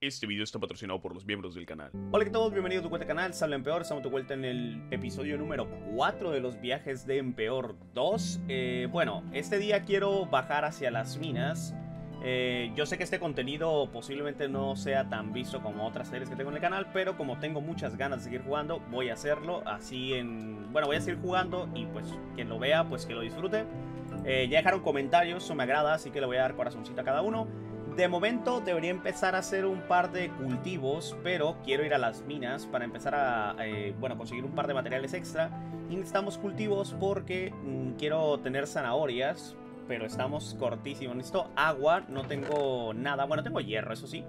Este video está patrocinado por los miembros del canal. Hola a todos, bienvenidos a tu cuenta de canal, se habla Empeor. Estamos de vuelta en el episodio número 4 de los viajes de Empeor 2. Bueno, este día quiero bajar hacia las minas. Yo sé que este contenido posiblemente no sea tan visto como otras series que tengo en el canal, pero como tengo muchas ganas de seguir jugando, voy a hacerlo así en... Bueno, voy a seguir jugando y pues quien lo vea, pues que lo disfrute. Ya dejaron comentarios, eso me agrada, así que le voy a dar corazoncito a cada uno. De momento debería empezar a hacer un par de cultivos, pero quiero ir a las minas para empezar a bueno, conseguir un par de materiales extra. Y necesitamos cultivos porque quiero tener zanahorias, pero estamos cortísimos. Necesito agua, no tengo nada. Bueno, tengo hierro, eso sí.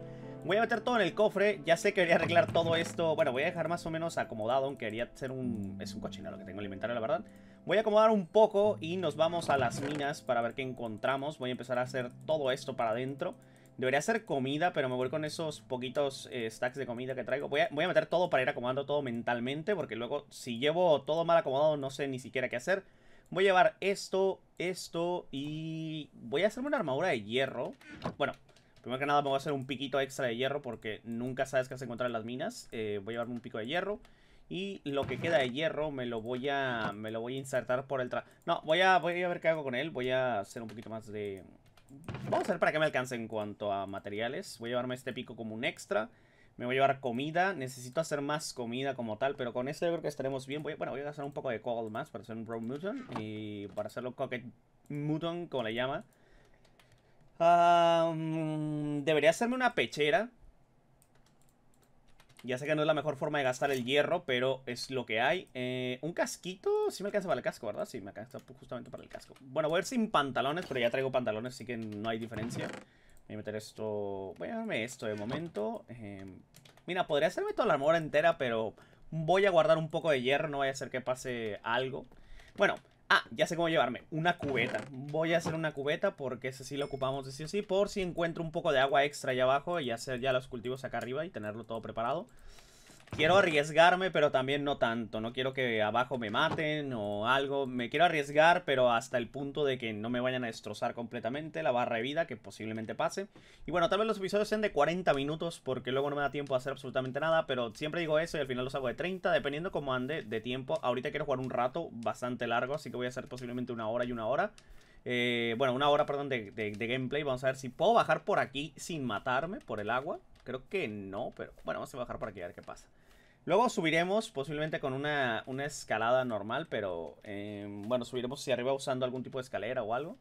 Voy a meter todo en el cofre. Ya sé que debería arreglar todo esto. Bueno, voy a dejar más o menos acomodado, aunque debería ser un... Es un cochinero lo que tengo en el inventario, la verdad. Voy a acomodar un poco y nos vamos a las minas para ver qué encontramos. Voy a empezar a hacer todo esto para adentro. Debería hacer comida, pero me voy con esos poquitos stacks de comida que traigo. Voy a meter todo para ir acomodando todo mentalmente, porque luego si llevo todo mal acomodado no sé ni siquiera qué hacer. Voy a llevar esto, esto y voy a hacerme una armadura de hierro. Bueno, primero que nada me voy a hacer un piquito extra de hierro porque nunca sabes qué vas a encontrar en las minas. Voy a llevarme un pico de hierro. Y lo que queda de hierro me lo voy a insertar por el No, voy a ver qué hago con él. Voy a hacer un poquito más de... Vamos a ver para qué me alcance en cuanto a materiales. Voy a llevarme este pico como un extra. Me voy a llevar comida. Necesito hacer más comida como tal, pero con este yo creo que estaremos bien. Bueno, voy a hacer un poco de cobalt más para hacer un Brown Mutant y para hacerlo Cocket Mutant, como le llama. Debería hacerme una pechera. Ya sé que no es la mejor forma de gastar el hierro, pero es lo que hay. Un casquito, sí me alcanza para el casco, ¿verdad? Sí, me alcanza justamente para el casco. Bueno, voy a ir sin pantalones, pero ya traigo pantalones, así que no hay diferencia. Voy a meter esto... Voy a darme esto de momento. Mira, podría hacerme toda la armadura entera, pero voy a guardar un poco de hierro. No vaya a hacer que pase algo. Bueno, ya sé cómo llevarme. Una cubeta. Voy a hacer una cubeta porque ese sí lo ocupamos de sí o sí. Por si encuentro un poco de agua extra allá abajo y hacer ya los cultivos acá arriba y tenerlo todo preparado. Quiero arriesgarme, pero también no tanto. No quiero que abajo me maten o algo. Me quiero arriesgar, pero hasta el punto de que no me vayan a destrozar completamente la barra de vida, que posiblemente pase. Y bueno, tal vez los episodios sean de 40 minutos, porque luego no me da tiempo de hacer absolutamente nada. Pero siempre digo eso y al final los hago de 30, dependiendo cómo ande de tiempo. Ahorita quiero jugar un rato bastante largo, así que voy a hacer posiblemente una hora. Bueno, una hora, perdón, de gameplay. Vamos a ver si puedo bajar por aquí sin matarme por el agua. Creo que no, pero bueno, vamos a bajar por aquí a ver qué pasa. Luego subiremos posiblemente con una escalada normal, pero bueno, subiremos hacia arriba usando algún tipo de escalera o algo.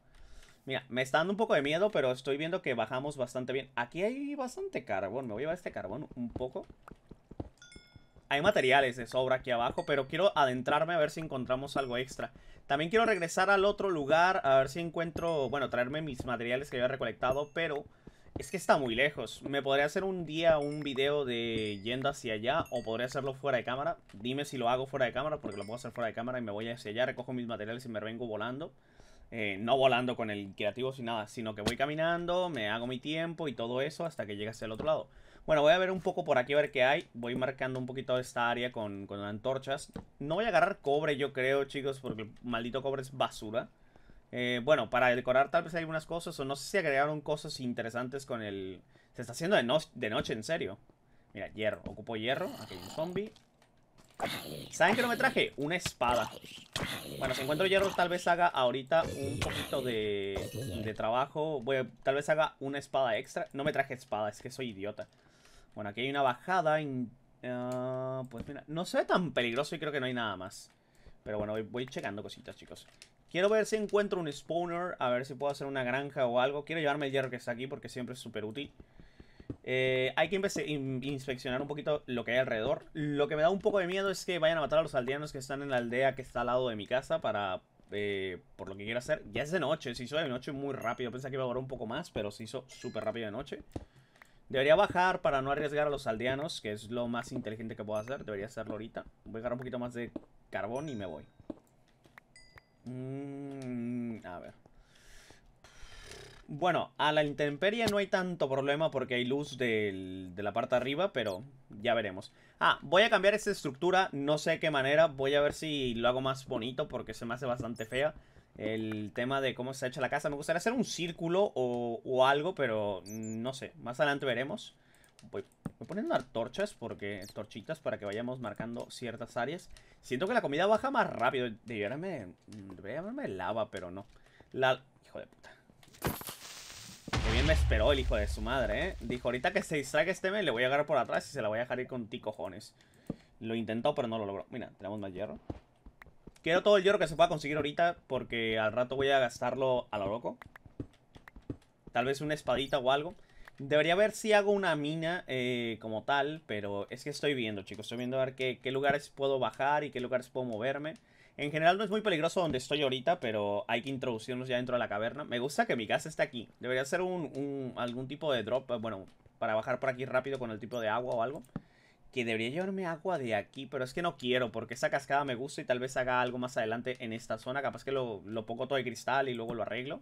Mira, me está dando un poco de miedo, pero estoy viendo que bajamos bastante bien. Aquí hay bastante carbón, me voy a llevar este carbón un poco. Hay materiales de sobra aquí abajo, pero quiero adentrarme a ver si encontramos algo extra. También quiero regresar al otro lugar a ver si encuentro, bueno, traerme mis materiales que había recolectado, pero... Es que está muy lejos. Me podría hacer un día un video de yendo hacia allá o podría hacerlo fuera de cámara. Dime si lo hago fuera de cámara porque lo puedo hacer fuera de cámara y me voy hacia allá, recojo mis materiales y me vengo volando. No volando con el creativo sin nada, sino que voy caminando, me hago mi tiempo y todo eso hasta que llegue hacia el otro lado. Bueno, voy a ver un poco por aquí a ver qué hay. Voy marcando un poquito esta área con antorchas. No voy a agarrar cobre yo creo, chicos, porque el maldito cobre es basura. Bueno, para decorar tal vez hay algunas cosas. O no sé si agregaron cosas interesantes con el... Se está haciendo de noche, en serio. Mira, hierro, ocupo hierro. Aquí hay un zombie. ¿Saben qué no me traje? Una espada. Bueno, si encuentro hierro tal vez haga ahorita un poquito de trabajo. Tal vez haga una espada extra. No me traje espada, es que soy idiota. Bueno, aquí hay una bajada pues mira, no se ve tan peligroso y creo que no hay nada más. Pero bueno, voy checando cositas, chicos. Quiero ver si encuentro un spawner, a ver si puedo hacer una granja o algo. Quiero llevarme el hierro que está aquí porque siempre es súper útil. Hay que inspeccionar un poquito lo que hay alrededor. Lo que me da un poco de miedo es que vayan a matar a los aldeanos que están en la aldea que está al lado de mi casa para... por lo que quiero hacer. Ya es de noche, se hizo de noche muy rápido. Pensé que iba a durar un poco más, pero se hizo súper rápido de noche. Debería bajar para no arriesgar a los aldeanos, que es lo más inteligente que puedo hacer. Debería hacerlo ahorita. Voy a agarrar un poquito más de carbón y me voy. A ver. Bueno, a la intemperie no hay tanto problema porque hay luz de la parte de arriba, pero ya veremos. Voy a cambiar esta estructura, no sé de qué manera. Voy a ver si lo hago más bonito porque se me hace bastante fea. El tema de cómo se ha hecho la casa. Me gustaría hacer un círculo o algo, pero no sé. Más adelante veremos. Voy poniendo antorchas, porque torchitas para que vayamos marcando ciertas áreas. Siento que la comida baja más rápido. Debería llamarme lava, pero no. Hijo de puta. Qué bien me esperó el hijo de su madre, ¿eh? Dijo, ahorita que se distraiga este men, le voy a agarrar por atrás y se la voy a dejar ir con ti, cojones. Lo intentó, pero no lo logró. Mira, tenemos más hierro. Quiero todo el hierro que se pueda conseguir ahorita, porque al rato voy a gastarlo a lo loco. Tal vez una espadita o algo. Debería ver si hago una mina como tal, pero es que estoy viendo, chicos. Estoy viendo a ver qué lugares puedo bajar y qué lugares puedo moverme. En general no es muy peligroso donde estoy ahorita, pero hay que introducirnos ya dentro de la caverna. Me gusta que mi casa esté aquí. Debería ser algún tipo de drop, bueno, para bajar por aquí rápido con el tipo de agua o algo. Que debería llevarme agua de aquí, pero es que no quiero, porque esa cascada me gusta y tal vez haga algo más adelante en esta zona. Capaz que lo pongo todo de cristal y luego lo arreglo.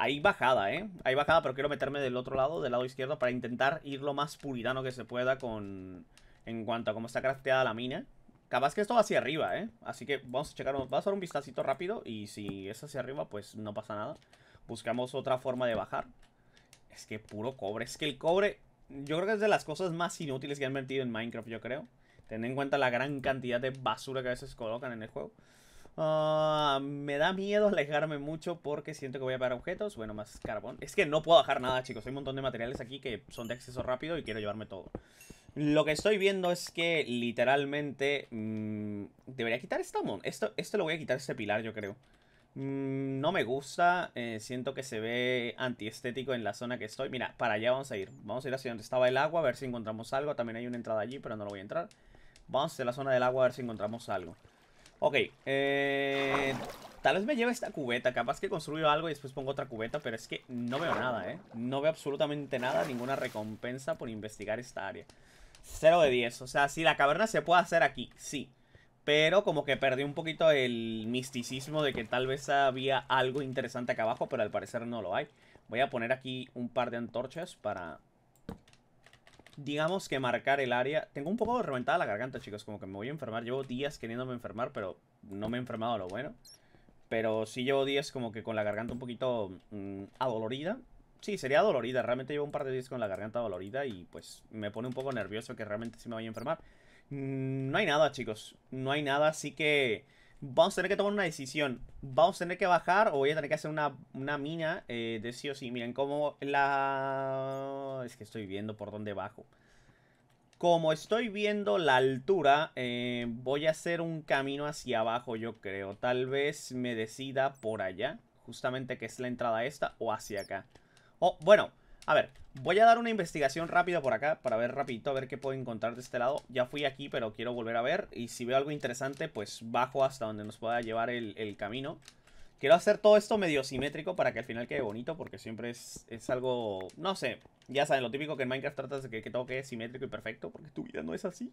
Hay bajada, ¿eh? Hay bajada, pero quiero meterme del lado izquierdo, para intentar ir lo más puritano que se pueda en cuanto a cómo está crafteada la mina. Capaz que esto va hacia arriba, ¿eh? Así que vamos a checar, vamos a hacer un vistacito rápido y si es hacia arriba, pues no pasa nada. Buscamos otra forma de bajar. Es que puro cobre, es que el cobre, yo creo que es de las cosas más inútiles que han metido en Minecraft, yo creo. Ten en cuenta la gran cantidad de basura que a veces colocan en el juego. Me da miedo alejarme mucho porque siento que voy a pegar objetos. Bueno, más carbón. Es que no puedo bajar nada, chicos. Hay un montón de materiales aquí que son de acceso rápido y quiero llevarme todo. Lo que estoy viendo es que literalmente debería quitar esta esto lo voy a quitar, este pilar, yo creo. No me gusta. Siento que se ve antiestético en la zona que estoy. Mira, para allá vamos a ir. Vamos a ir hacia donde estaba el agua, a ver si encontramos algo. También hay una entrada allí, pero no lo voy a entrar. Vamos hacia la zona del agua a ver si encontramos algo. Ok, tal vez me lleve esta cubeta. Capaz que construyo algo y después pongo otra cubeta. Pero es que no veo nada, no veo absolutamente nada, ninguna recompensa por investigar esta área. 0 de 10, o sea, si la caverna se puede hacer aquí, sí. Pero como que perdí un poquito el misticismo de que tal vez había algo interesante acá abajo, pero al parecer no lo hay. Voy a poner aquí un par de antorchas para, digamos que marcar el área. Tengo un poco reventada la garganta, chicos, como que me voy a enfermar. Llevo días queriéndome enfermar, pero no me he enfermado a lo bueno. Pero sí llevo días como que con la garganta un poquito adolorida. Sí, sería adolorida, realmente llevo un par de días con la garganta adolorida y pues me pone un poco nervioso que realmente sí me voy a enfermar. No hay nada, chicos, no hay nada, así que vamos a tener que tomar una decisión. Vamos a tener que bajar o voy a tener que hacer una mina de sí o sí. Miren cómo la... Es que estoy viendo por dónde bajo. Como estoy viendo la altura, voy a hacer un camino hacia abajo, yo creo. Tal vez me decida por allá, justamente que es la entrada esta, o hacia acá. O, bueno, a ver, voy a dar una investigación rápida por acá para ver rapidito, a ver qué puedo encontrar de este lado. Ya fui aquí, pero quiero volver a ver. Y si veo algo interesante, pues bajo hasta donde nos pueda llevar el camino. Quiero hacer todo esto medio simétrico para que al final quede bonito, porque siempre es algo... No sé, ya saben, lo típico que en Minecraft tratas de que todo quede simétrico y perfecto, porque tu vida no es así.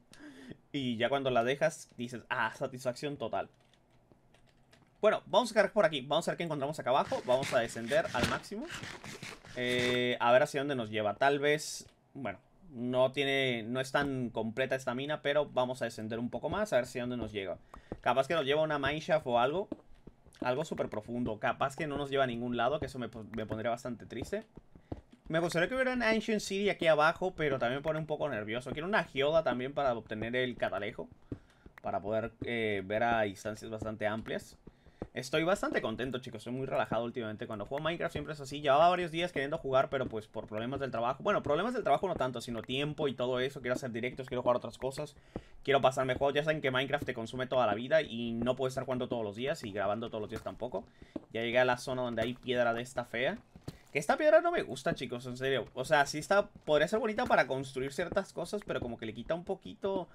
Y ya cuando la dejas, dices, ah, satisfacción total. Bueno, vamos a cargar por aquí, vamos a ver qué encontramos acá abajo. Vamos a descender al máximo. A ver hacia dónde nos lleva. Tal vez, bueno, no es tan completa esta mina, pero vamos a descender un poco más, a ver hacia dónde nos llega. Capaz que nos lleva una mineshaft o algo. Algo súper profundo. Capaz que no nos lleva a ningún lado, que eso me pondría bastante triste. Me gustaría que hubiera un Ancient City aquí abajo, pero también me pone un poco nervioso. Quiero una geoda también para obtener el catalejo, para poder ver a distancias bastante amplias. Estoy bastante contento, chicos, estoy muy relajado últimamente. Cuando juego Minecraft siempre es así, llevaba varios días queriendo jugar, pero pues por problemas del trabajo. Bueno, problemas del trabajo no tanto, sino tiempo y todo eso. Quiero hacer directos, quiero jugar otras cosas, quiero pasarme juegos. Ya saben que Minecraft te consume toda la vida y no puedo estar jugando todos los días y grabando todos los días tampoco. Ya llegué a la zona donde hay piedra de esta fea. Que esta piedra no me gusta, chicos, en serio. O sea, sí está, podría ser bonita para construir ciertas cosas, pero como que le quita un poquito.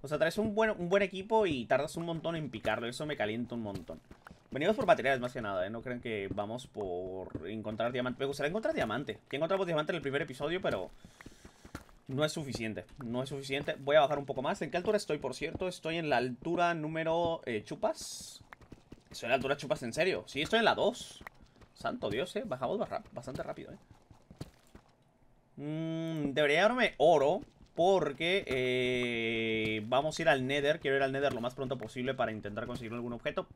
O sea, traes un buen equipo y tardas un montón en picarlo, eso me calienta un montón. Venimos por materiales más que nada, no crean que vamos por encontrar diamante. Me gustaría encontrar diamante. Ya encontramos diamante en el primer episodio, pero no es suficiente, no es suficiente. Voy a bajar un poco más. ¿En qué altura estoy, por cierto? Estoy en la altura número... chupas. Estoy en la altura chupas, en serio. Sí, estoy en la 2. Santo Dios, bajamos bastante rápido, debería darme oro, porque vamos a ir al Nether. Quiero ir al Nether lo más pronto posible para intentar conseguir algún objeto.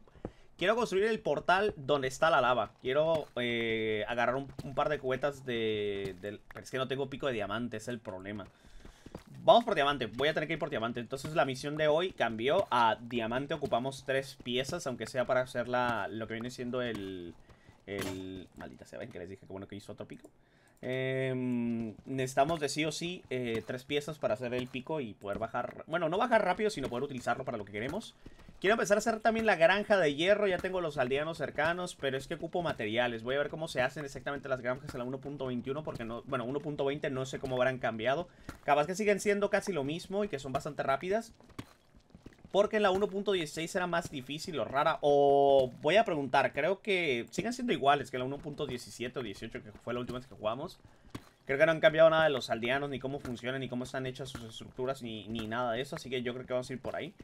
Quiero construir el portal donde está la lava. Quiero agarrar un par de cubetas de... Es que no tengo pico de diamante, es el problema. Vamos por diamante, voy a tener que ir por diamante. Entonces la misión de hoy cambió a diamante. Ocupamos 3 piezas, aunque sea para hacer lo que viene siendo el... Maldita sea, ven que les dije que bueno que hizo otro pico. Necesitamos de sí o sí 3 piezas para hacer el pico y poder bajar. Bueno, no bajar rápido, sino poder utilizarlo para lo que queremos. Quiero empezar a hacer también la granja de hierro. Ya tengo los aldeanos cercanos, pero es que ocupo materiales. Voy a ver cómo se hacen exactamente las granjas en la 1.21, porque no, bueno, 1.20 no sé cómo habrán cambiado. Capaz que siguen siendo casi lo mismo y que son bastante rápidas, porque en la 1.16 era más difícil o rara. O voy a preguntar, creo que siguen siendo iguales que la 1.17 o 18, que fue la última vez que jugamos. Creo que no han cambiado nada de los aldeanos, ni cómo funcionan, ni cómo están hechas sus estructuras, ni nada de eso. Así que yo creo que vamos a ir por ahí.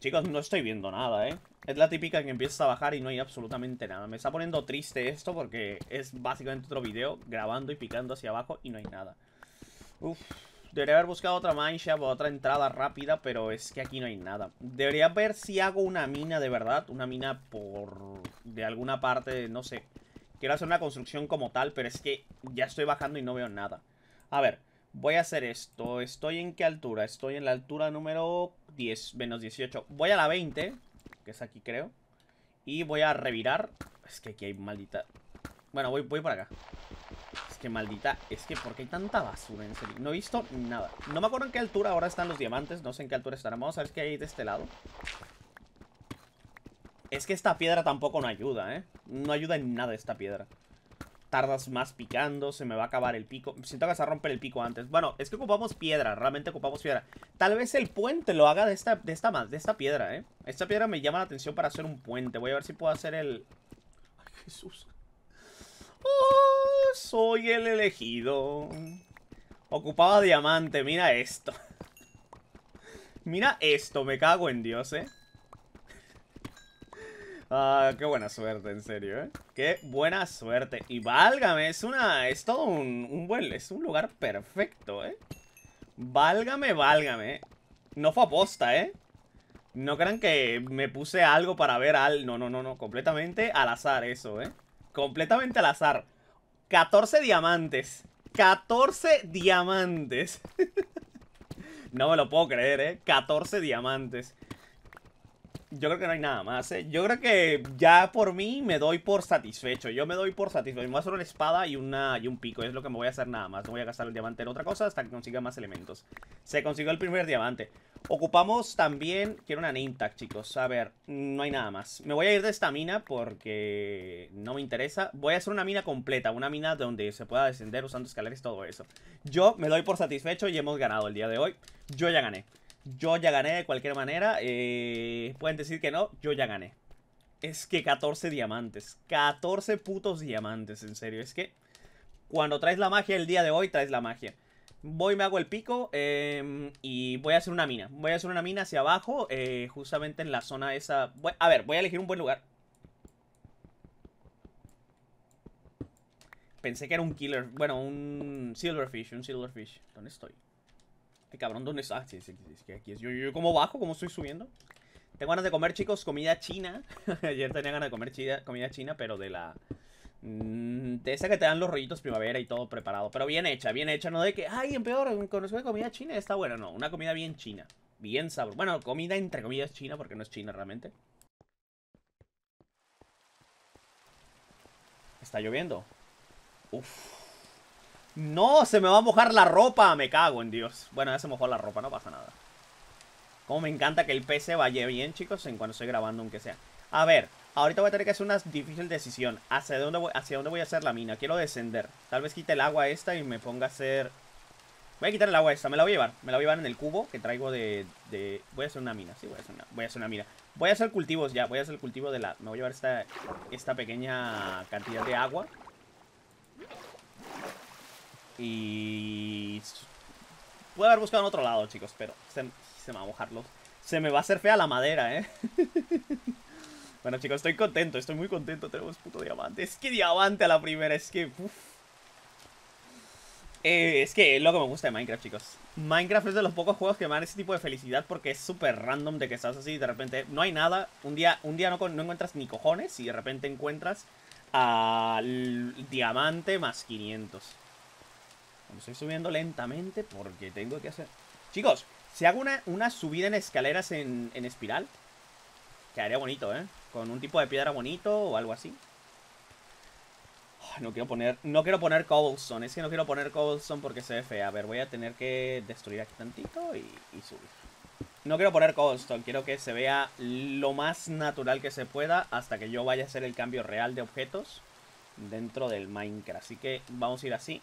Chicos, no estoy viendo nada, ¿eh? Es la típica que empiezas a bajar y no hay absolutamente nada. Me está poniendo triste esto porque es básicamente otro video grabando y picando hacia abajo y no hay nada. Uf. Debería haber buscado otra mineshaft o otra entrada rápida, pero es que aquí no hay nada. Debería ver si hago una mina de verdad, una mina de alguna parte, no sé. Quiero hacer una construcción como tal, pero es que ya estoy bajando y no veo nada. A ver, voy a hacer esto. ¿Estoy en qué altura? Estoy en la altura número 10, menos 18. Voy a la 20, que es aquí creo, y voy a revirar. Es que aquí hay maldita... Bueno, voy por acá. Es que maldita, es que ¿por qué hay tanta basura? En serio, no he visto nada. No me acuerdo en qué altura ahora están los diamantes. No sé en qué altura estarán. Vamos a ver qué hay de este lado. Es que esta piedra tampoco no ayuda, ¿eh? No ayuda en nada esta piedra. Tardas más picando, se me va a acabar el pico. Siento que se rompe el pico antes. Bueno, es que ocupamos piedra, realmente ocupamos piedra. Tal vez el puente lo haga de esta piedra, ¿eh? Esta piedra me llama la atención para hacer un puente. Voy a ver si puedo hacer el... Ay, Jesús. Oh, soy el elegido. Ocupaba diamante, mira esto. Mira esto, me cago en Dios, ¿eh? Ah, qué buena suerte, en serio, ¿eh? Qué buena suerte. Y válgame, es todo un lugar perfecto, ¿eh? Válgame, válgame. No fue aposta, ¿eh? No crean que me puse algo para ver al... No, no, no, no, completamente al azar eso, ¿eh? Completamente al azar. 14 diamantes. 14 diamantes. No me lo puedo creer, ¿eh? 14 diamantes. Yo creo que no hay nada más, ¿eh? Yo creo que ya por mí me doy por satisfecho. Yo me doy por satisfecho. Me voy a hacer una espada y un pico. Es lo que me voy a hacer nada más. No voy a gastar el diamante en otra cosa hasta que consiga más elementos. Se consiguió el primer diamante. Ocupamos también... Quiero una name tag, chicos. A ver, no hay nada más. Me voy a ir de esta mina porque no me interesa. Voy a hacer una mina completa. Una mina donde se pueda descender usando escaleras y todo eso. Yo me doy por satisfecho y hemos ganado el día de hoy. Yo ya gané. Yo ya gané de cualquier manera. Pueden decir que no, yo ya gané. Es que 14 diamantes. 14 putos diamantes, en serio. Es que cuando traes la magia el día de hoy, traes la magia. Voy, me hago el pico y voy a hacer una mina. Voy a hacer una mina hacia abajo, justamente en la zona esa. A ver, voy a elegir un buen lugar. Pensé que era un killer. Bueno, un silverfish, un silverfish. ¿Dónde estoy? Cabrón, ¿dónde está? Sí, sí, sí, aquí es. Yo ¿cómo bajo? ¿Cómo estoy subiendo? Tengo ganas de comer, chicos, comida china. Ayer tenía ganas de comer comida china, pero de la... de esa que te dan los rollitos primavera y todo preparado. Pero bien hecha, no de que... Ay, Empeor, conozco de comida china, está bueno. No, una comida bien china, bien sabrosa. Bueno, comida entre comillas china, porque no es china realmente. Está lloviendo. Uf. No, se me va a mojar la ropa. Me cago en Dios. Bueno, ya se mojó la ropa, no pasa nada. Como me encanta que el PC vaya bien, chicos, en cuando estoy grabando, aunque sea. A ver, ahorita voy a tener que hacer una difícil decisión. ¿Hacia dónde voy a hacer la mina? Quiero descender. Tal vez quite el agua esta y me ponga a hacer... Voy a quitar el agua esta, me la voy a llevar. Me la voy a llevar en el cubo que traigo de... Voy a hacer una mina, sí, voy a hacer una mina. Voy a hacer cultivos ya, voy a hacer el cultivo de la... Me voy a llevar esta pequeña cantidad de agua. Y... puedo haber buscado en otro lado, chicos, pero se me va a mojar los... Se me va a hacer fea la madera, ¿eh? Bueno, chicos, estoy contento, estoy muy contento. Tenemos puto diamante. Es que diamante a la primera, es que... Uf. Es que es lo que me gusta de Minecraft, chicos. Minecraft es de los pocos juegos que me dan ese tipo de felicidad, porque es súper random de que estás así y de repente no hay nada. Un día no encuentras ni cojones y de repente encuentras al diamante más 500. Me estoy subiendo lentamente porque tengo que hacer... Chicos, si hago una subida en escaleras en espiral, quedaría bonito, ¿eh? Con un tipo de piedra bonito o algo así. No quiero poner cobblestone. Es que no quiero poner cobblestone porque se ve fea. A ver, voy a tener que destruir aquí tantito y subir. No quiero poner cobblestone. Quiero que se vea lo más natural que se pueda hasta que yo vaya a hacer el cambio real de objetos dentro del Minecraft. Así que vamos a ir así.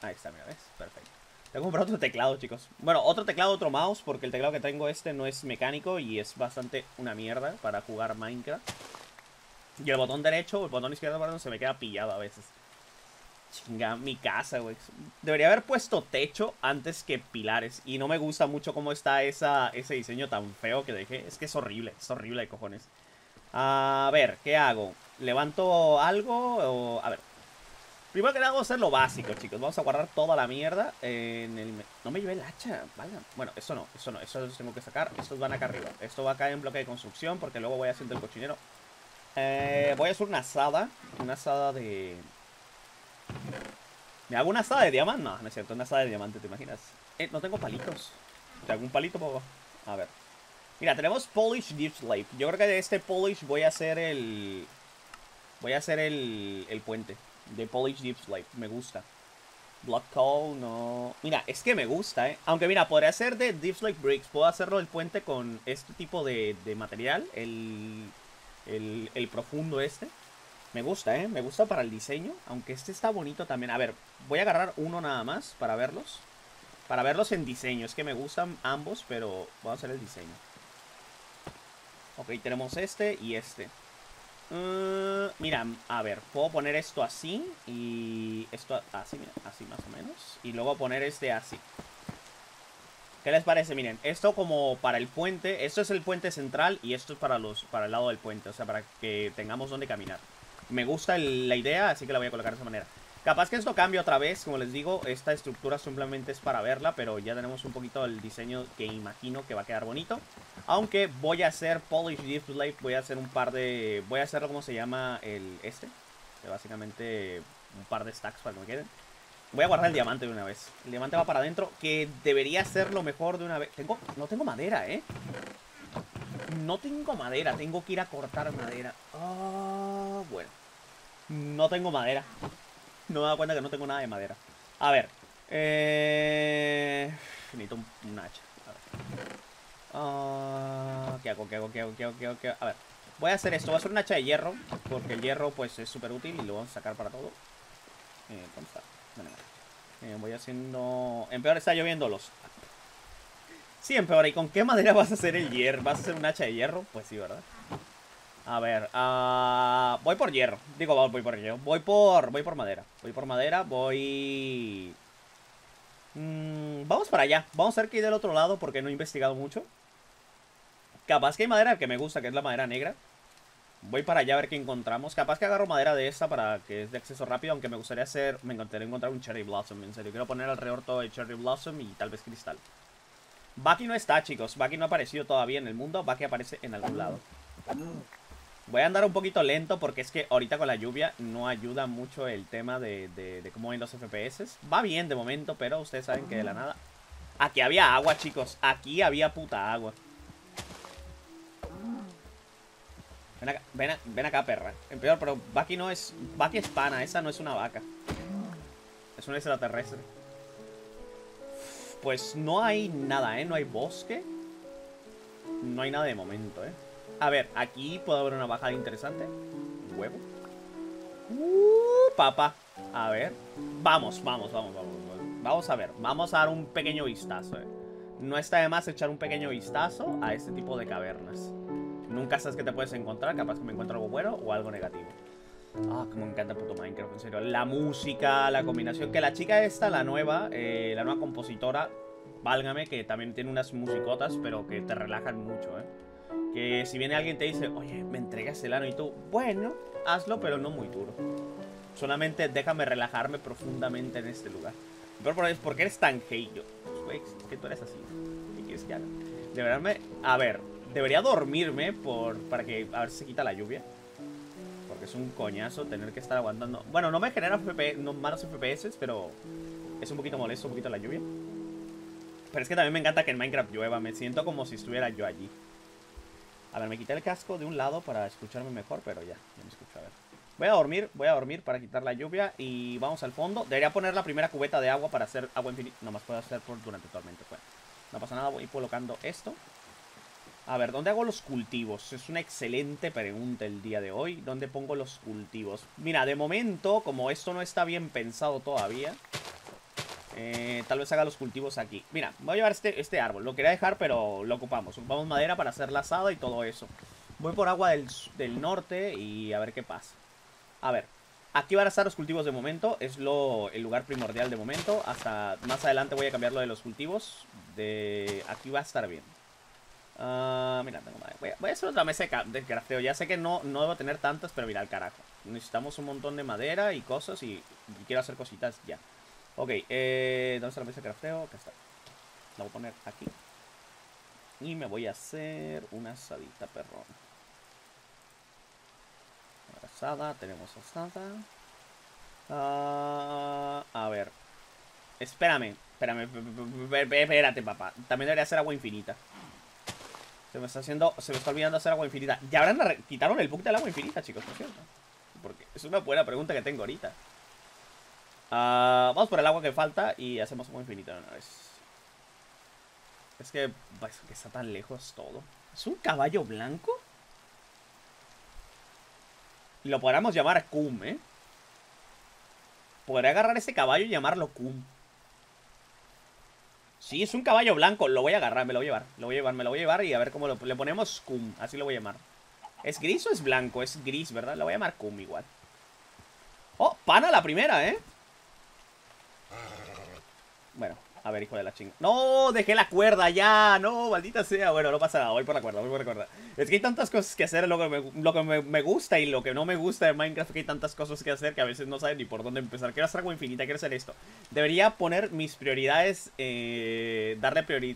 Ahí está, mira, ¿ves? Perfecto. Tengo que comprar otro teclado, chicos. Bueno, otro teclado, otro mouse, porque el teclado que tengo este no es mecánico y es bastante una mierda para jugar Minecraft. Y el botón derecho, el botón izquierdo, perdón, se me queda pillado a veces. Chinga, mi casa, güey. Debería haber puesto techo antes que pilares. Y no me gusta mucho cómo está ese diseño tan feo que dejé. Es que es horrible de cojones. A ver, ¿qué hago? ¿Levanto algo? O... A ver. Primero que nada vamos a hacer lo básico, chicos. Vamos a guardar toda la mierda en el... No me llevé el hacha, vale. Bueno, eso no. Eso tengo que sacar. Estos van acá arriba. Esto va acá en bloque de construcción porque luego voy haciendo el cochinero. Voy a hacer una asada. Una asada de... ¿Me hago una asada de diamante? No, no es cierto, una asada de diamante, ¿te imaginas? No tengo palitos. ¿Te hago un palito, poco? A ver. Mira, tenemos Polish Deep Slate. Yo creo que de este Polish voy a hacer el... Voy a hacer el puente de Polish Deep Slate, me gusta. Block Coal, no... Mira, es que me gusta, ¿eh? Aunque mira, podría hacer de Deep Slate Bricks. Puedo hacerlo el puente con este tipo de material. El profundo este. Me gusta, ¿eh? Me gusta para el diseño. Aunque este está bonito también. A ver, voy a agarrar uno nada más para verlos. Para verlos en diseño. Es que me gustan ambos, pero vamos a hacer el diseño. Ok, tenemos este y este. Mira, a ver, puedo poner esto así. Y esto así, mira, así más o menos. Y luego poner este así. ¿Qué les parece? Miren, esto como para el puente. Esto es el puente central y esto es para el lado del puente. O sea, para que tengamos donde caminar. Me gusta la idea, así que la voy a colocar de esa manera. Capaz que esto cambie otra vez, como les digo. Esta estructura simplemente es para verla, pero ya tenemos un poquito el diseño que imagino que va a quedar bonito. Aunque voy a hacer Polish Deep Slate. Voy a hacer un par de... Voy a hacerlo como se llama el este. Que básicamente un par de stacks para que me queden. Voy a guardar el diamante de una vez. El diamante va para adentro, que debería ser lo mejor de una vez. No tengo madera, ¿eh? No tengo madera. Tengo que ir a cortar madera. Ah, bueno. No tengo madera. No me he dado cuenta que no tengo nada de madera. A ver. Necesito un hacha. A ver. ¿Qué hago? ¿Qué hago? A ver. Voy a hacer esto. Voy a hacer un hacha de hierro. Porque el hierro, pues, es súper útil y lo vamos a sacar para todo. ¿Dónde está? Voy haciendo... Empeor está lloviéndolos. Sí, Empeor, ¿y con qué madera vas a hacer el hierro? ¿Vas a hacer un hacha de hierro? Pues sí, ¿verdad? A ver, voy por hierro. Digo, voy por hierro. Voy por madera. Vamos para allá. Vamos a ver qué hay del otro lado porque no he investigado mucho. Capaz que hay madera que me gusta, que es la madera negra. Voy para allá a ver qué encontramos. Capaz que agarro madera de esta para que es de acceso rápido. Aunque me gustaría hacer... Me encantaría encontrar un Cherry Blossom. En serio, quiero poner alrededor todo de Cherry Blossom y tal vez cristal. Bucky no está, chicos. Bucky no ha aparecido todavía en el mundo. Bucky aparece en algún lado. Voy a andar un poquito lento porque es que ahorita con la lluvia no ayuda mucho el tema de cómo ven los FPS. Va bien de momento, pero ustedes saben que de la nada... Aquí había agua, chicos. Aquí había puta agua. Ven acá, perra. Empeor, pero Bucky no es... Bucky es pana, esa no es una vaca. Es un extraterrestre. Pues no hay nada, ¿eh? No hay bosque. No hay nada de momento, ¿eh? A ver, aquí puedo haber una bajada interesante. Un huevo. Papá. A ver. Vamos. Vamos a ver. Vamos a dar un pequeño vistazo, ¿eh? No está de más echar un pequeño vistazo a este tipo de cavernas. Nunca sabes qué te puedes encontrar. Capaz que me encuentro algo bueno o algo negativo. Ah, como me encanta puto Minecraft, en serio. La música, la combinación. Que la chica esta, la nueva compositora, válgame, que también tiene unas musicotas, pero que te relajan mucho, ¿eh? Que si viene alguien y te dice, oye, me entregas el ano, y tú, bueno, hazlo, pero no muy duro. Solamente déjame relajarme profundamente en este lugar. El peor problema es porque eres tan gay. Yo, pues, es que tú eres así. ¿Qué quieres que haga? A ver, debería dormirme para que a ver si se quita la lluvia. Porque es un coñazo tener que estar aguantando. Bueno, no me generan malos FPS, pero es un poquito molesto, un poquito la lluvia. Pero es que también me encanta que en Minecraft llueva. Me siento como si estuviera yo allí. A ver, me quité el casco de un lado para escucharme mejor, pero ya, ya me escucho, a ver. Voy a dormir para quitar la lluvia y vamos al fondo. Debería poner la primera cubeta de agua para hacer agua infinita. No más puedo hacer por durante tormenta. Bueno, no pasa nada, voy a ir colocando esto. A ver, ¿dónde hago los cultivos? Es una excelente pregunta el día de hoy. ¿Dónde pongo los cultivos? Mira, de momento, como esto no está bien pensado todavía, tal vez haga los cultivos aquí. Mira, voy a llevar este árbol. Lo quería dejar, pero lo ocupamos. Ocupamos madera para hacer la asada y todo eso. Voy por agua del norte y a ver qué pasa. A ver, aquí van a estar los cultivos de momento. Es el lugar primordial de momento. Hasta más adelante voy a cambiar lo de los cultivos. Aquí va a estar bien. Mira, tengo madera. Voy a hacer otra mesa de crafteo. Ya sé que no debo tener tantas, pero mira, al carajo. Necesitamos un montón de madera y cosas y quiero hacer cositas ya. Ok, ¿dónde está la mesa de crafteo? Acá está. La voy a poner aquí. Y me voy a hacer una asadita, perrón. Asada, tenemos asada. A ver. Espérate, papá. También debería hacer agua infinita. Se me está olvidando hacer agua infinita. ¿Ya quitaron el bug del agua infinita, chicos? ¿No es cierto? Porque es una buena pregunta que tengo ahorita. Vamos por el agua que falta y hacemos agua infinita de una vez. Es que, está tan lejos todo. ¿Es un caballo blanco? Lo podríamos llamar Cum, ¿eh? Podría agarrar ese caballo y llamarlo Cum. Sí, es un caballo blanco. Lo voy a agarrar, me lo voy a llevar y a ver cómo le ponemos Cum. Así lo voy a llamar. ¿Es gris o es blanco? Es gris, ¿verdad? Lo voy a llamar Cum igual. Oh, pana la primera, ¿eh? Bueno, a ver, hijo de la chinga. ¡No! Dejé la cuerda ya. No, maldita sea. Bueno, no pasa nada. Voy por la cuerda, voy por la cuerda. Es que hay tantas cosas que hacer. Lo que me gusta y lo que no me gusta de Minecraft. Que hay tantas cosas que hacer que a veces no saben ni por dónde empezar. Quiero hacer algo infinita, quiero hacer esto. Debería poner mis prioridades.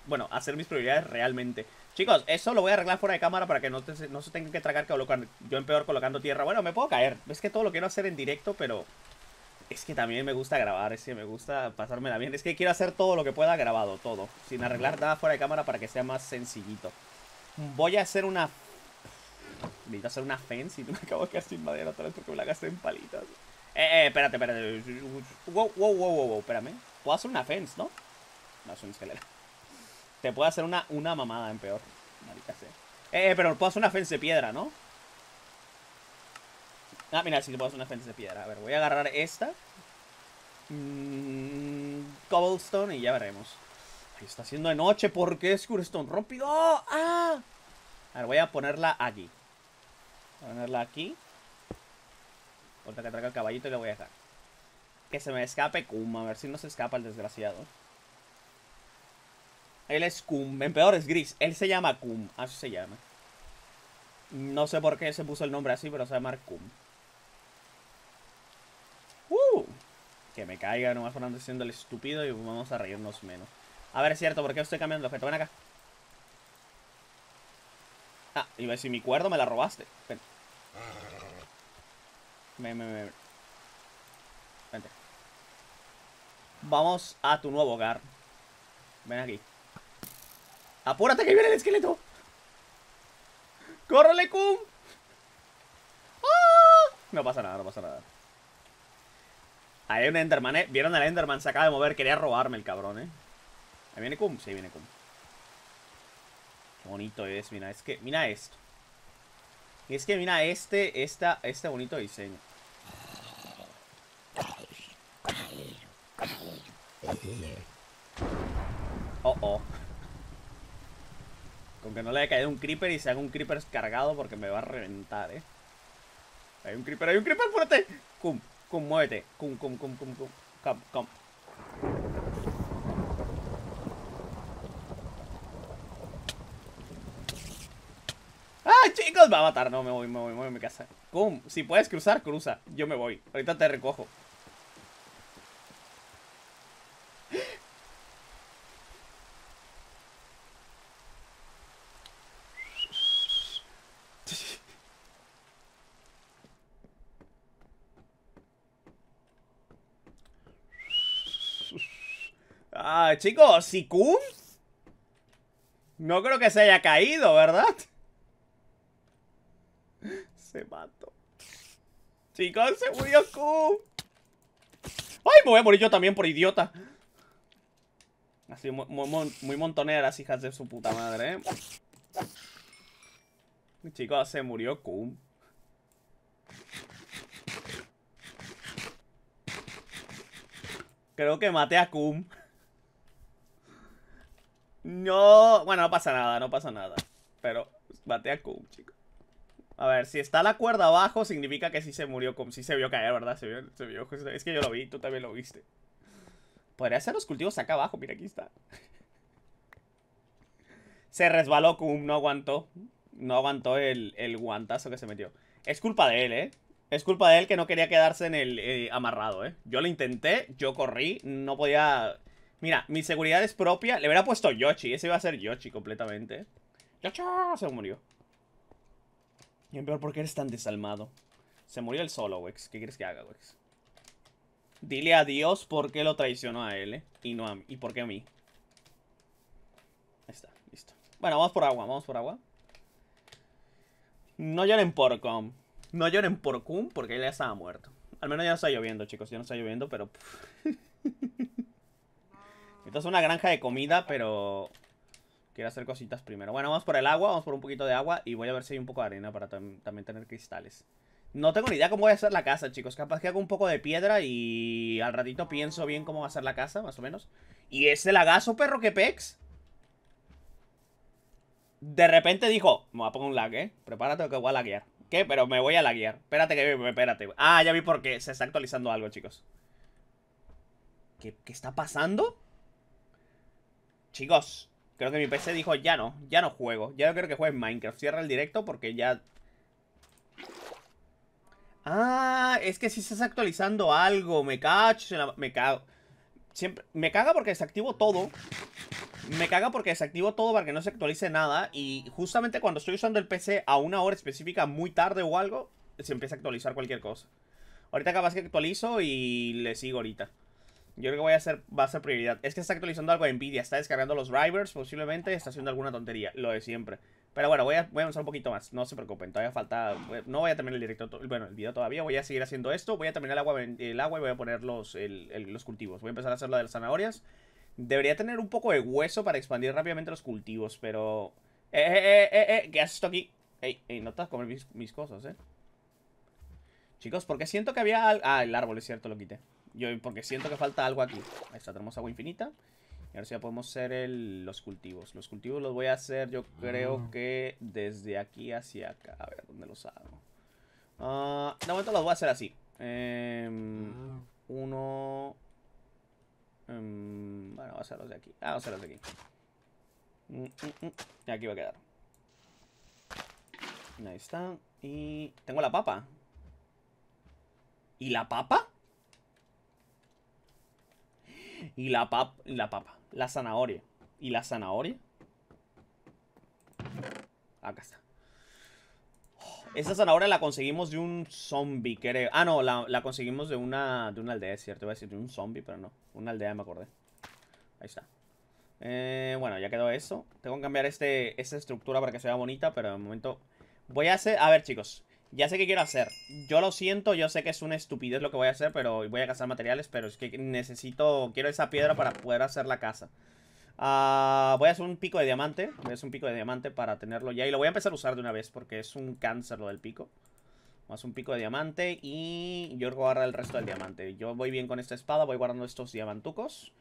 Bueno, hacer mis prioridades realmente. Chicos, eso lo voy a arreglar fuera de cámara para que no se tengan que tragar que yo empeor colocando tierra. Bueno, me puedo caer. Es que todo lo quiero hacer en directo, pero es que también me gusta grabar, es que me gusta pasármela bien. Es que quiero hacer todo lo que pueda grabado, todo. Sin arreglar nada fuera de cámara para que sea más sencillito. Voy a hacer una... Necesito hacer una fence y me acabo de quedar sin madera otra vez porque me la gasté en palitas. Espérate. Wow, espérame. Puedo hacer una fence, ¿no? No, es una escalera. Te puedo hacer una mamada en peor. Marica sea. Pero puedo hacer una fence de piedra, ¿no? Ah, mira, sí, puedo hacer una fence de piedra. A ver, voy a agarrar esta. Cobblestone y ya veremos. Ay, está haciendo de noche. ¿Por qué es Cobblestone rompido? ¡Oh! ¡Ah! A ver, voy a ponerla aquí. Voy a ponerla aquí. Ahorita que traiga el caballito y lo voy a dejar. Que se me escape Cum. A ver si no se escapa el desgraciado. Él es Cum. Empeor es gris. Él se llama Cum. Así se llama. No sé por qué se puso el nombre así, pero se llama Cum. Que me caiga, nomás por andar siendo el estúpido y vamos a reírnos menos. A ver, es cierto, ¿por qué estoy cambiando el objeto? Ven acá. Ah, iba a decir, mi cuerda me la robaste. Ven. Ven. Vente. Vamos a tu nuevo hogar. Ven aquí. ¡Apúrate que viene el esqueleto! ¡Córrele, Cum! ¡Ah! No pasa nada. Hay un Enderman, ¿eh? Vieron al Enderman, se acaba de mover. Quería robarme el cabrón, ¿eh? ¿Ahí viene Cum? Sí, viene Cum. Qué bonito es, mira. Es que, mira esto. Y es que, mira este bonito diseño. Oh, oh. Con que no le haya caído un creeper y se haga un creeper cargado porque me va a reventar, ¿eh? Hay un creeper, fuerte. Cum, muévete. Cum. ¡Ah, chicos! Me va a matar. No, me voy a mi casa. Cum, si puedes cruzar, cruza. Yo me voy. Ahorita te recojo. Ah, chicos, ¿Sikun? No creo que se haya caído, ¿verdad? Se mató. Chicos, se murió Kun. ¡Ay, me voy a morir yo también por idiota! Así, muy montoneras, hijas de su puta madre, ¿eh? Chicos, se murió Kun. Creo que maté a Kun. No, bueno, no pasa nada, no pasa nada. Pero maté a Kun, chicos. A ver, si está la cuerda abajo, significa que sí se murió Kun. Sí se vio caer, ¿verdad? Se vio. Es que yo lo vi, tú también lo viste. Podría ser los cultivos acá abajo, mira, aquí está. Se resbaló Kun, no aguantó. No aguantó el guantazo que se metió. Es culpa de él, ¿eh? Es culpa de él que no quería quedarse en el amarrado, ¿eh? Yo lo intenté, yo corrí, no podía... Mira, mi seguridad es propia. Le hubiera puesto Yoshi, ese iba a ser Yoshi completamente. ¡Yoshi! Se murió. Y en peor, ¿por qué eres tan desalmado? Se murió él solo, Wex. ¿Qué quieres que haga, Wex? Dile a Dios por qué lo traicionó a él, ¿eh? Y no a mí. ¿Y por qué a mí? Ahí está, listo. Bueno, vamos por agua, vamos por agua. No lloren por Com. No lloren por Kun, porque él ya estaba muerto. Al menos ya no está lloviendo, chicos. Ya no está lloviendo, pero... Esto es una granja de comida, pero... Quiero hacer cositas primero. Bueno, vamos por el agua, vamos por un poquito de agua. Y voy a ver si hay un poco de arena para también tener cristales. No tengo ni idea cómo voy a hacer la casa, chicos. Capaz que hago un poco de piedra y... Al ratito pienso bien cómo va a ser la casa, más o menos. ¿Y ese lagazo, perro, que pex? De repente dijo... Me voy a poner un lag, ¿eh? Prepárate que voy a laguear. ¿Qué? Pero me voy a laguear. Espérate, espérate. Ah, ya vi por qué. Se está actualizando algo, chicos. ¿Qué está pasando? Chicos, creo que mi PC dijo, ya no juego. Ya no creo que juegue en Minecraft. Cierra el directo porque ya... Ah, es que sí se está actualizando algo. Me cacho, me cago. Siempre... Me caga porque desactivo todo. Me caga porque desactivo todo para que no se actualice nada. Y justamente cuando estoy usando el PC a una hora específica, muy tarde o algo, se empieza a actualizar cualquier cosa. Ahorita capaz que actualizo y le sigo ahorita. Yo creo que va a ser prioridad. Es que está actualizando algo de Nvidia. Está descargando los drivers, posiblemente. Está haciendo alguna tontería, lo de siempre. Pero bueno, voy a avanzar un poquito más. No se preocupen, todavía falta... No voy a terminar el directo... Bueno, el video todavía. Voy a seguir haciendo esto. Voy a terminar el agua y voy a poner los cultivos. Voy a empezar a hacer la de las zanahorias. Debería tener un poco de hueso para expandir rápidamente los cultivos, pero... ¿Qué haces esto aquí? Ey, ey, no te vas a comer mis cosas, ¿eh? Chicos, porque siento que había... Ah, el árbol, es cierto, lo quité. Yo porque siento que falta algo aquí. Ahí está, tenemos agua infinita. Y ahora sí ya podemos hacer los cultivos. Los cultivos los voy a hacer, yo creo que desde aquí hacia acá. A ver, ¿dónde los hago? De momento los voy a hacer así. Bueno, vamos a hacerlos de aquí. Ah, vamos a hacerlos de aquí. Y aquí va a quedar. Ahí está. Y... Tengo la papa. ¿Y la papa? Y la papa. La zanahoria. ¿Y la zanahoria? Acá está. Oh, esta zanahoria la conseguimos de un zombie, creo. Ah, no, la conseguimos de una aldea, es cierto. Iba a decir de un zombie, pero no. Una aldea, me acordé. Ahí está. Bueno, ya quedó eso. Tengo que cambiar esta estructura para que sea bonita, pero de momento... Voy a hacer... A ver, chicos. Ya sé qué quiero hacer. Yo lo siento, yo sé que es una estupidez lo que voy a hacer, pero voy a gastar materiales, pero es que necesito... Quiero esa piedra para poder hacer la casa. Voy a hacer un pico de diamante. Voy a hacer un pico de diamante para tenerlo ya. Y lo voy a empezar a usar de una vez porque es un cáncer lo del pico. Vamos a un pico de diamante y yo voy a agarrar el resto del diamante. Yo voy bien con esta espada, voy guardando estos diamantucos.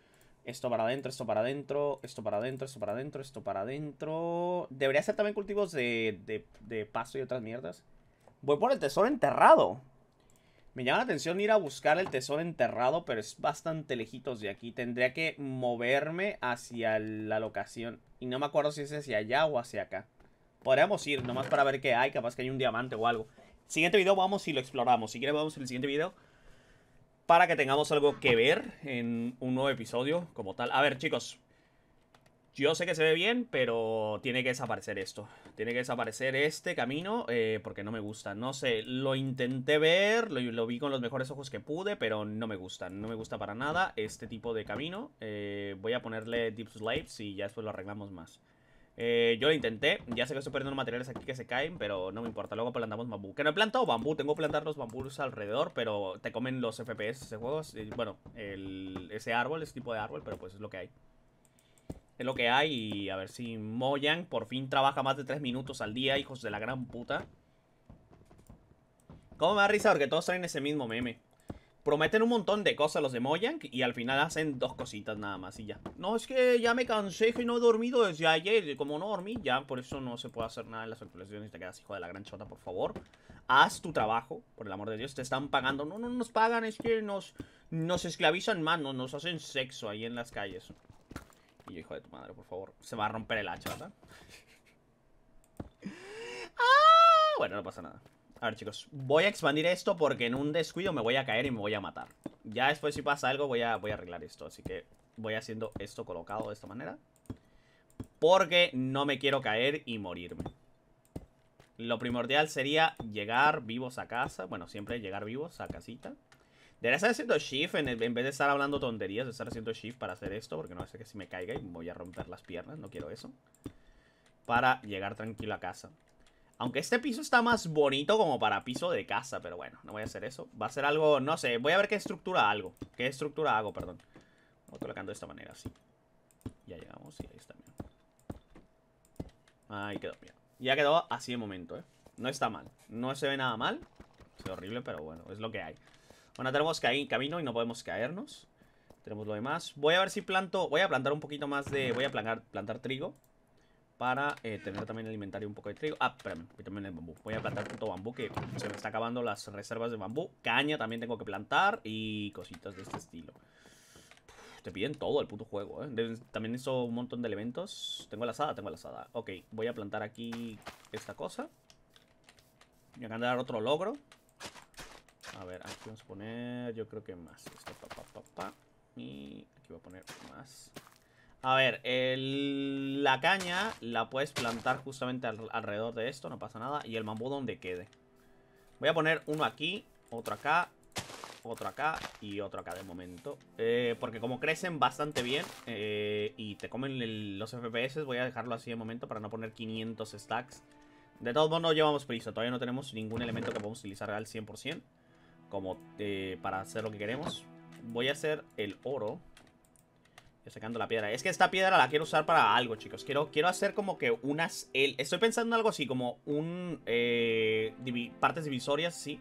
Esto para adentro, esto para adentro, esto para adentro, esto para adentro, esto para adentro. Debería hacer también cultivos de pasto y otras mierdas. Voy por el tesoro enterrado. Me llama la atención ir a buscar el tesoro enterrado, pero es bastante lejitos de aquí. Tendría que moverme hacia la locación. Y no me acuerdo si es hacia allá o hacia acá. Podríamos ir nomás para ver qué hay. Capaz que hay un diamante o algo. Siguiente video vamos y lo exploramos. Si quieren vamos en el siguiente video para que tengamos algo que ver en un nuevo episodio como tal. A ver, chicos. Yo sé que se ve bien, pero tiene que desaparecer esto. Tiene que desaparecer este camino, porque no me gusta. No sé, lo intenté ver, lo vi con los mejores ojos que pude, pero no me gusta. No me gusta para nada este tipo de camino. Voy a ponerle Deep Slaves y ya después lo arreglamos más. Yo lo intenté, ya sé que estoy perdiendo materiales aquí que se caen, pero no me importa. Luego plantamos bambú, que no he plantado bambú, tengo que plantar los bambús alrededor, pero te comen los FPS ese juego, bueno, ese árbol, ese tipo de árbol, pero pues es lo que hay. Es lo que hay y a ver si Mojang por fin trabaja más de 3 minutos al día, hijos de la gran puta. Cómo me da risa porque todos traen ese mismo meme. Prometen un montón de cosas los de Mojang y al final hacen dos cositas nada más y ya. No, es que ya me cansé y no he dormido desde ayer. Y como no dormí, ya por eso no se puede hacer nada en las actualizaciones. Te quedas hijo de la gran chota, por favor. Haz tu trabajo, por el amor de Dios. Te están pagando. No, no nos pagan, es que nos esclavizan más. Nos hacen sexo ahí en las calles. Y yo, hijo de tu madre, por favor. Se va a romper el hacha, ¿verdad? Ah, bueno, no pasa nada. A ver, chicos, voy a expandir esto porque en un descuido me voy a caer y me voy a matar. Ya después si pasa algo voy a arreglar esto. Así que voy haciendo esto colocado de esta manera, porque no me quiero caer y morirme. Lo primordial sería llegar vivos a casa. Bueno, siempre llegar vivos a casita. Debería estar haciendo shift en vez de estar hablando tonterías. De estar haciendo shift para hacer esto, porque no sé que si me caiga y voy a romper las piernas. No quiero eso. Para llegar tranquilo a casa. Aunque este piso está más bonito como para piso de casa, pero bueno, no voy a hacer eso. Va a ser algo, no sé, voy a ver qué estructura hago. ¿Qué estructura hago, perdón? Voy colocando de esta manera, así. Ya llegamos, y ahí está, mira. Ahí quedó, mira. Ya quedó así de momento, ¿eh? No está mal, no se ve nada mal. Es horrible, pero bueno, es lo que hay. Bueno, tenemos camino y no podemos caernos. Tenemos lo demás. Voy a ver si planto, voy a plantar un poquito más de, voy a plantar trigo. Para tener también el inventario un poco de trigo. Ah, espérame, también el bambú. Voy a plantar puto bambú que se me está acabando las reservas de bambú. Caña también tengo que plantar y cositas de este estilo. Uf, te piden todo el puto juego, ¿eh? También hizo un montón de elementos. Tengo la asada. Ok, voy a plantar aquí esta cosa. Voy a ganar otro logro. A ver, aquí vamos a poner yo creo que más. Esto, Y aquí voy a poner más. A ver, la caña la puedes plantar justamente alrededor de esto, no pasa nada. Y el bambú donde quede. Voy a poner uno aquí, otro acá y otro acá de momento. Porque como crecen bastante bien y te comen los FPS, voy a dejarlo así de momento para no poner 500 stacks. De todos modos no llevamos prisa, todavía no tenemos ningún elemento que podamos utilizar al 100% como para hacer lo que queremos. Voy a hacer el oro. Sacando la piedra. Es que esta piedra la quiero usar para algo, chicos. Quiero hacer como que unas... Estoy pensando en algo así, como un... partes divisorias, sí.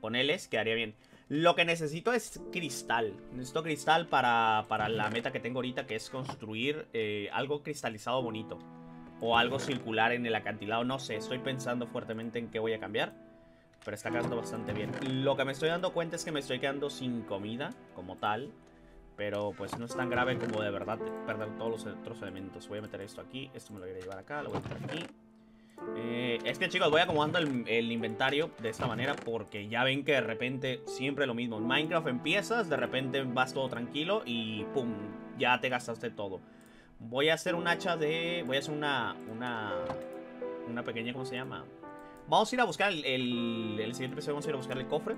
Poneles, quedaría bien. Lo que necesito es cristal. Necesito cristal para la meta que tengo ahorita, que es construir algo cristalizado bonito. O algo circular en el acantilado, no sé. Estoy pensando fuertemente en qué voy a cambiar. Pero está quedando bastante bien. Lo que me estoy dando cuenta es que me estoy quedando sin comida, como tal. Pero pues no es tan grave como de verdad perder todos los otros elementos. Voy a meter esto aquí, esto me lo voy a llevar acá, lo voy a meter aquí. Es que chicos, voy acomodando el inventario de esta manera porque ya ven que de repente siempre lo mismo. En Minecraft empiezas, de repente vas todo tranquilo y pum, ya te gastaste todo. Voy a hacer un hacha de... Voy a hacer una pequeña, ¿cómo se llama? Vamos a ir a buscar el siguiente episodio, vamos a ir a buscar el cofre.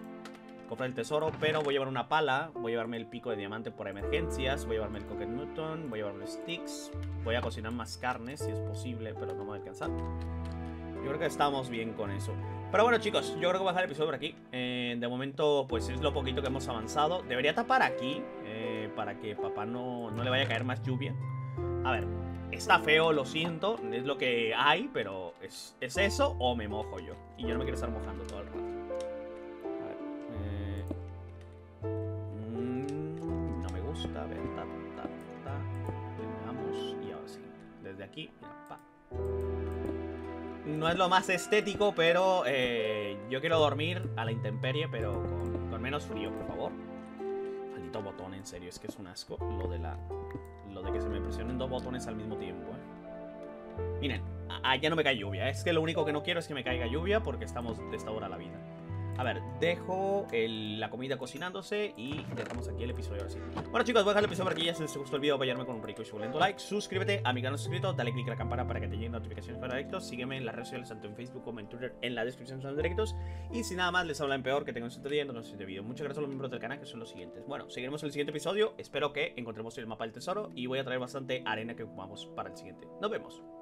Comprar el tesoro, pero voy a llevar una pala. Voy a llevarme el pico de diamante por emergencias. Voy a llevarme el coconut newton. Voy a llevarme sticks. Voy a cocinar más carnes si es posible, pero no me va a alcanzar. Yo creo que estamos bien con eso. Pero bueno, chicos, yo creo que voy a dejar el episodio por aquí. De momento, pues es lo poquito que hemos avanzado. Debería tapar aquí para que papá no le vaya a caer más lluvia. A ver, está feo, lo siento. Es lo que hay, pero es eso o me mojo yo. Y yo no me quiero estar mojando todo el rato. A ver, vamos. Y ahora sí, desde aquí mira, pa. No es lo más estético, pero yo quiero dormir a la intemperie, pero con menos frío, por favor. Maldito botón, en serio, es que es un asco. Lo de que se me presionen dos botones al mismo tiempo, ¿eh? Miren, ya no me cae lluvia. Es que lo único que no quiero es que me caiga lluvia, porque estamos de esta hora a la vida. A ver, dejo la comida cocinándose y dejamos aquí el episodio ahora sí. Bueno, chicos, voy a dejar el episodio por aquí. Ya si les gustó el video, vayanme con un rico y suculento like. Suscríbete a mi canal suscrito, dale click a la campana para que te lleguen notificaciones para directos. Sígueme en las redes sociales, tanto en Facebook como en Twitter. En la descripción son los directos. Y sin nada más, les habla Empeor, que tengan un siguiente día en el siguiente video. Muchas gracias a los miembros del canal, que son los siguientes. Bueno, seguiremos en el siguiente episodio. Espero que encontremos el mapa del tesoro y voy a traer bastante arena que ocupamos para el siguiente. Nos vemos.